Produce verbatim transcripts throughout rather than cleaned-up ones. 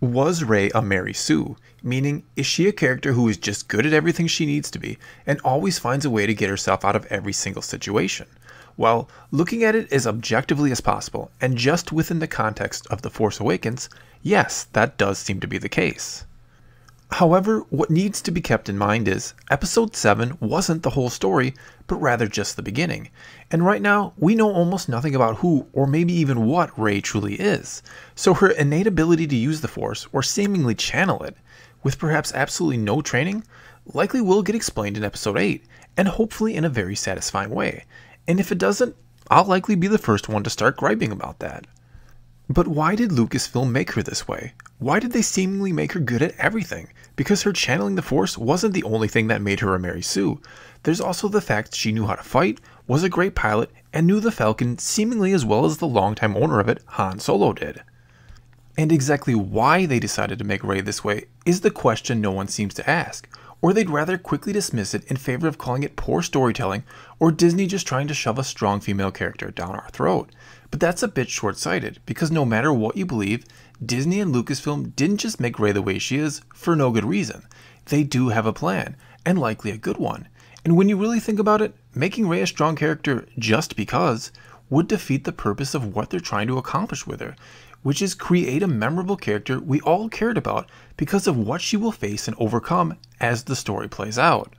Was Rey a Mary Sue? Meaning, is she a character who is just good at everything she needs to be and always finds a way to get herself out of every single situation? Well, looking at it as objectively as possible and just within the context of The Force Awakens, yes, that does seem to be the case. However, what needs to be kept in mind is Episode seven wasn't the whole story, but rather just the beginning. And right now, we know almost nothing about who or maybe even what Rey truly is. So her innate ability to use the Force, or seemingly channel it, with perhaps absolutely no training, likely will get explained in Episode eight, and hopefully in a very satisfying way. And if it doesn't, I'll likely be the first one to start griping about that. But why did Lucasfilm make her this way? Why did they seemingly make her good at everything? Because her channeling the Force wasn't the only thing that made her a Mary Sue. There's also the fact she knew how to fight, was a great pilot, and knew the Falcon seemingly as well as the longtime owner of it, Han Solo, did. And exactly why they decided to make Rey this way is the question no one seems to ask, or they'd rather quickly dismiss it in favor of calling it poor storytelling or Disney just trying to shove a strong female character down our throat. But that's a bit short-sighted, because no matter what you believe, Disney and Lucasfilm didn't just make Rey the way she is for no good reason. They do have a plan, and likely a good one. And when you really think about it, making Rey a strong character just because would defeat the purpose of what they're trying to accomplish with her, which is create a memorable character we all cared about because of what she will face and overcome as the story plays out.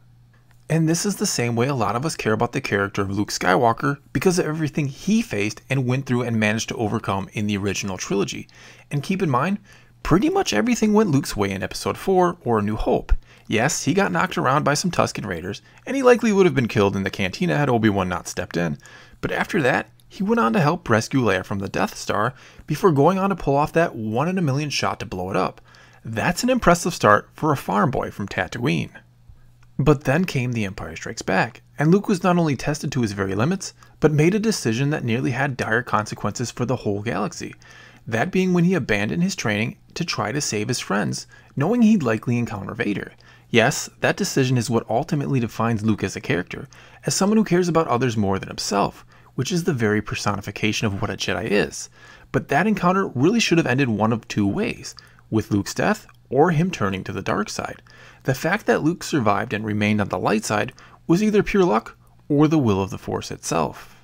And this is the same way a lot of us care about the character of Luke Skywalker because of everything he faced and went through and managed to overcome in the original trilogy. And keep in mind, pretty much everything went Luke's way in Episode four or A New Hope. Yes, he got knocked around by some Tusken Raiders, and he likely would have been killed in the cantina had Obi-Wan not stepped in. But after that, he went on to help rescue Leia from the Death Star before going on to pull off that one in a million shot to blow it up. That's an impressive start for a farm boy from Tatooine. But then came The Empire Strikes Back, and Luke was not only tested to his very limits, but made a decision that nearly had dire consequences for the whole galaxy, that being when he abandoned his training to try to save his friends, knowing he'd likely encounter Vader. Yes, that decision is what ultimately defines Luke as a character, as someone who cares about others more than himself, which is the very personification of what a Jedi is. But that encounter really should have ended one of two ways, with Luke's death or him turning to the dark side. The fact that Luke survived and remained on the light side was either pure luck or the will of the Force itself.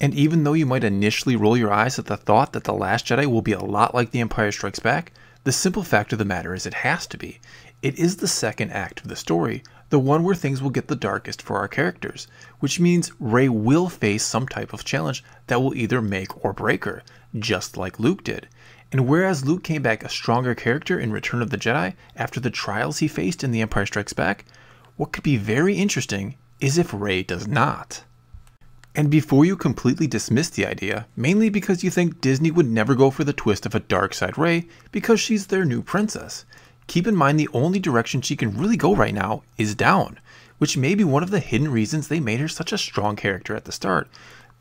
And even though you might initially roll your eyes at the thought that The Last Jedi will be a lot like The Empire Strikes Back, the simple fact of the matter is it has to be. It is the second act of the story, the one where things will get the darkest for our characters, which means Rey will face some type of challenge that will either make or break her, just like Luke did. And whereas Luke came back a stronger character in Return of the Jedi after the trials he faced in The Empire Strikes Back, what could be very interesting is if Rey does not. And before you completely dismiss the idea, mainly because you think Disney would never go for the twist of a dark side Rey because she's their new princess, keep in mind the only direction she can really go right now is down, which may be one of the hidden reasons they made her such a strong character at the start.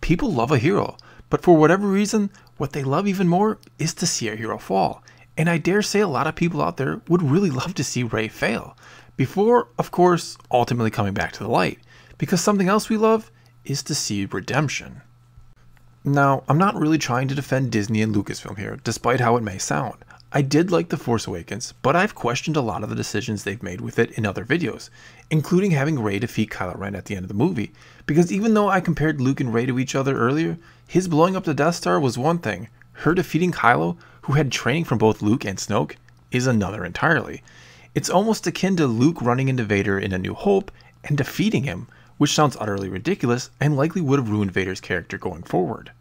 People love a hero, but for whatever reason, what they love even more is to see a hero fall, and I dare say a lot of people out there would really love to see Rey fail, before, of course, ultimately coming back to the light, because something else we love is to see redemption. Now, I'm not really trying to defend Disney and Lucasfilm here, despite how it may sound. I did like The Force Awakens, but I've questioned a lot of the decisions they've made with it in other videos, including having Rey defeat Kylo Ren at the end of the movie, because even though I compared Luke and Rey to each other earlier, his blowing up the Death Star was one thing, her defeating Kylo, who had training from both Luke and Snoke, is another entirely. It's almost akin to Luke running into Vader in A New Hope and defeating him, which sounds utterly ridiculous and likely would have ruined Vader's character going forward.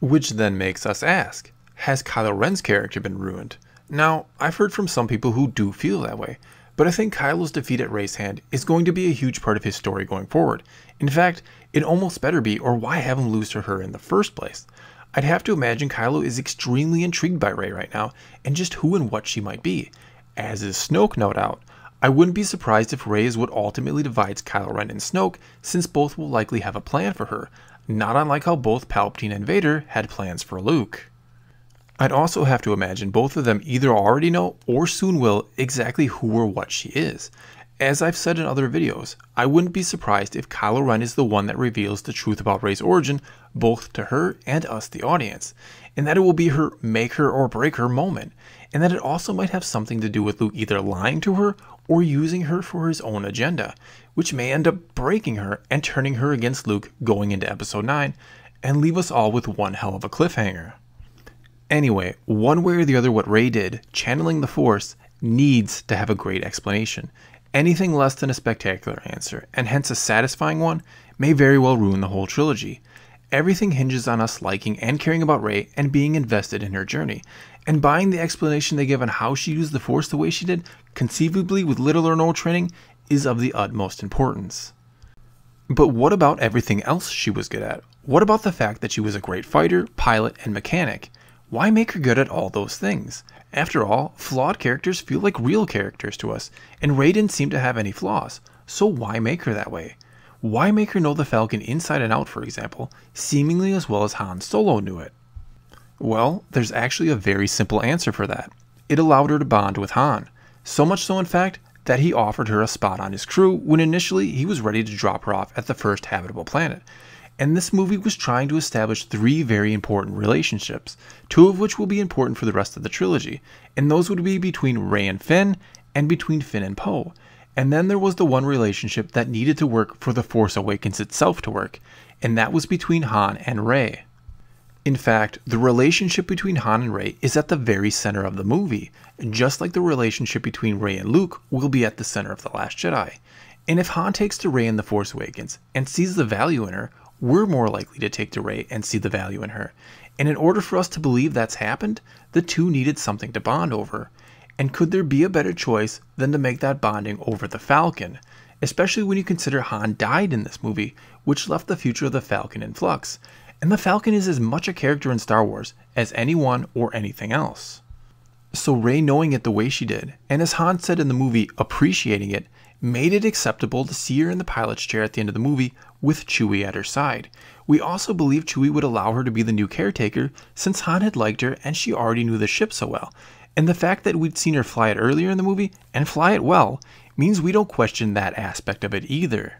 Which then makes us ask, has Kylo Ren's character been ruined? Now, I've heard from some people who do feel that way, but I think Kylo's defeat at Rey's hand is going to be a huge part of his story going forward. In fact, it almost better be, or why have him lose to her in the first place? I'd have to imagine Kylo is extremely intrigued by Rey right now, and just who and what she might be, as is Snoke, no doubt. I wouldn't be surprised if Rey is what ultimately divides Kylo Ren and Snoke, since both will likely have a plan for her, not unlike how both Palpatine and Vader had plans for Luke. I'd also have to imagine both of them either already know or soon will exactly who or what she is. As I've said in other videos, I wouldn't be surprised if Kylo Ren is the one that reveals the truth about Rey's origin, both to her and us the audience. and that it will be her make-her or break-her moment, and that it also might have something to do with Luke either lying to her or using her for his own agenda, which may end up breaking her and turning her against Luke going into episode nine, and leave us all with one hell of a cliffhanger. Anyway, one way or the other, what Rey did, channeling the Force, needs to have a great explanation. Anything less than a spectacular answer, and hence a satisfying one, may very well ruin the whole trilogy. Everything hinges on us liking and caring about Rey and being invested in her journey, and buying the explanation they give on how she used the Force the way she did, conceivably with little or no training, is of the utmost importance. But what about everything else she was good at? What about the fact that she was a great fighter, pilot, and mechanic? Why make her good at all those things? After all, flawed characters feel like real characters to us, and Rey didn't seem to have any flaws, so why make her that way? Why make her know the Falcon inside and out, for example, seemingly as well as Han Solo knew it? Well, there's actually a very simple answer for that. It allowed her to bond with Han. So much so, in fact, that he offered her a spot on his crew when initially he was ready to drop her off at the first habitable planet. And this movie was trying to establish three very important relationships, two of which will be important for the rest of the trilogy, and those would be between Rey and Finn, and between Finn and Poe. And then there was the one relationship that needed to work for The Force Awakens itself to work, and that was between Han and Rey. In fact, the relationship between Han and Rey is at the very center of the movie, just like the relationship between Rey and Luke will be at the center of The Last Jedi. And if Han takes to Rey in The Force Awakens and sees the value in her, we're more likely to take to Rey and see the value in her. And in order for us to believe that's happened, the two needed something to bond over. And could there be a better choice than to make that bonding over the Falcon, especially when you consider Han died in this movie, which left the future of the Falcon in flux. And the Falcon is as much a character in Star Wars as anyone or anything else. So Rey knowing it the way she did, and as Han said in the movie, appreciating it, made it acceptable to see her in the pilot's chair at the end of the movie with Chewie at her side. We also believe Chewie would allow her to be the new caretaker since Han had liked her and she already knew the ship so well. And the fact that we'd seen her fly it earlier in the movie, and fly it well, means we don't question that aspect of it either.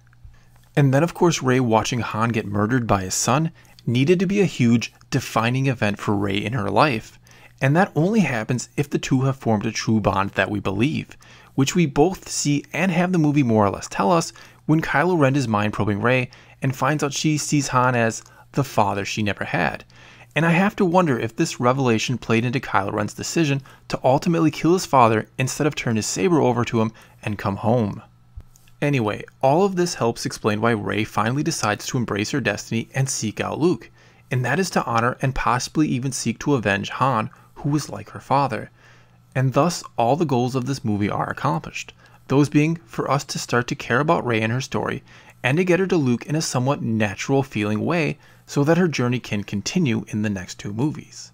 And then of course Rey watching Han get murdered by his son needed to be a huge, defining event for Rey in her life. And that only happens if the two have formed a true bond that we believe, which we both see and have the movie more or less tell us when Kylo Ren is mind-probing Rey and finds out she sees Han as the father she never had. And I have to wonder if this revelation played into Kylo Ren's decision to ultimately kill his father instead of turn his saber over to him and come home. Anyway, all of this helps explain why Rey finally decides to embrace her destiny and seek out Luke, and that is to honor and possibly even seek to avenge Han, who was like her father. And thus, all the goals of this movie are accomplished, those being for us to start to care about Rey and her story, and to get her to Luke in a somewhat natural feeling way so that her journey can continue in the next two movies.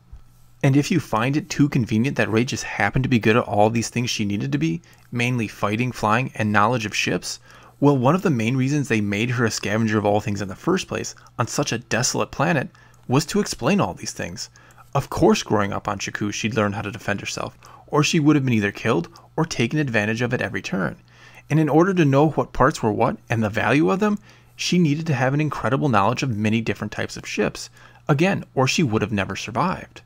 And if you find it too convenient that Rey just happened to be good at all these things she needed to be, mainly fighting, flying, and knowledge of ships, well, one of the main reasons they made her a scavenger of all things in the first place on such a desolate planet was to explain all these things. Of course, growing up on Jakku, she'd learn how to defend herself, or she would have been either killed or taken advantage of at every turn. And in order to know what parts were what and the value of them, she needed to have an incredible knowledge of many different types of ships, again, or she would have never survived.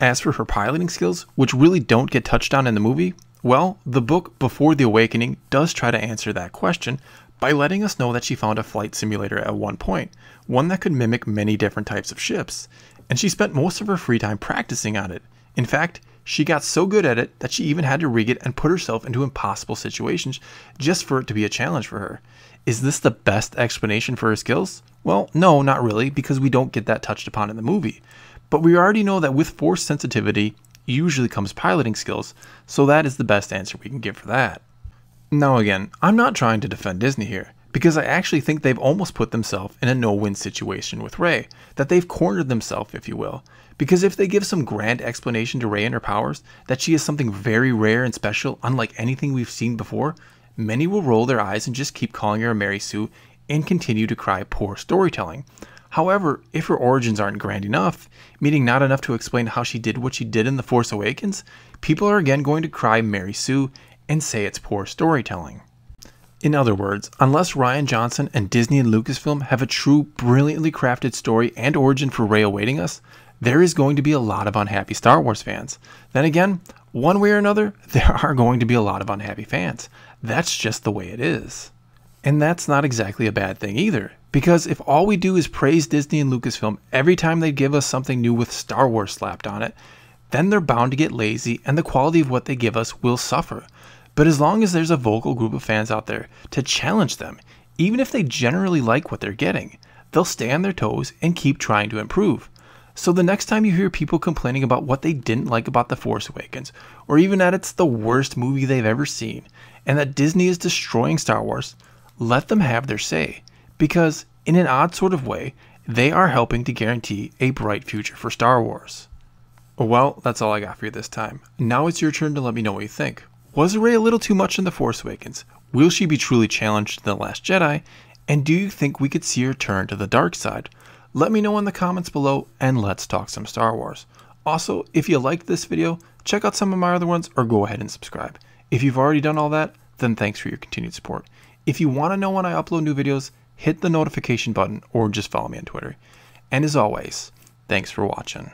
As for her piloting skills, which really don't get touched on in the movie, well, the book Before the Awakening does try to answer that question by letting us know that she found a flight simulator at one point, one that could mimic many different types of ships, and she spent most of her free time practicing on it. In fact, she got so good at it that she even had to rig it and put herself into impossible situations just for it to be a challenge for her. Is this the best explanation for her skills? Well, no, not really, because we don't get that touched upon in the movie. But we already know that with Force sensitivity usually comes piloting skills, so that is the best answer we can give for that. Now again, I'm not trying to defend Disney here, because I actually think they've almost put themselves in a no-win situation with Rey, that they've cornered themselves, if you will. Because if they give some grand explanation to Rey and her powers, that she is something very rare and special, unlike anything we've seen before, many will roll their eyes and just keep calling her a Mary Sue and continue to cry poor storytelling. However, if her origins aren't grand enough, meaning not enough to explain how she did what she did in The Force Awakens, people are again going to cry Mary Sue and say it's poor storytelling. In other words, unless Rian Johnson and Disney and Lucasfilm have a true, brilliantly crafted story and origin for Rey awaiting us, there is going to be a lot of unhappy Star Wars fans. Then again, one way or another, there are going to be a lot of unhappy fans. That's just the way it is. And that's not exactly a bad thing either, because if all we do is praise Disney and Lucasfilm every time they give us something new with Star Wars slapped on it, then they're bound to get lazy and the quality of what they give us will suffer. But as long as there's a vocal group of fans out there to challenge them, even if they generally like what they're getting, they'll stay on their toes and keep trying to improve. So the next time you hear people complaining about what they didn't like about The Force Awakens, or even that it's the worst movie they've ever seen, and that Disney is destroying Star Wars, let them have their say, because in an odd sort of way, they are helping to guarantee a bright future for Star Wars. Well, that's all I got for you this time. Now it's your turn to let me know what you think. Was Rey a little too much in The Force Awakens? Will she be truly challenged in The Last Jedi? And do you think we could see her turn to the dark side? Let me know in the comments below and let's talk some Star Wars. Also, if you liked this video, check out some of my other ones or go ahead and subscribe. If you've already done all that, then thanks for your continued support. If you want to know when I upload new videos, hit the notification button or just follow me on Twitter. And as always, thanks for watching.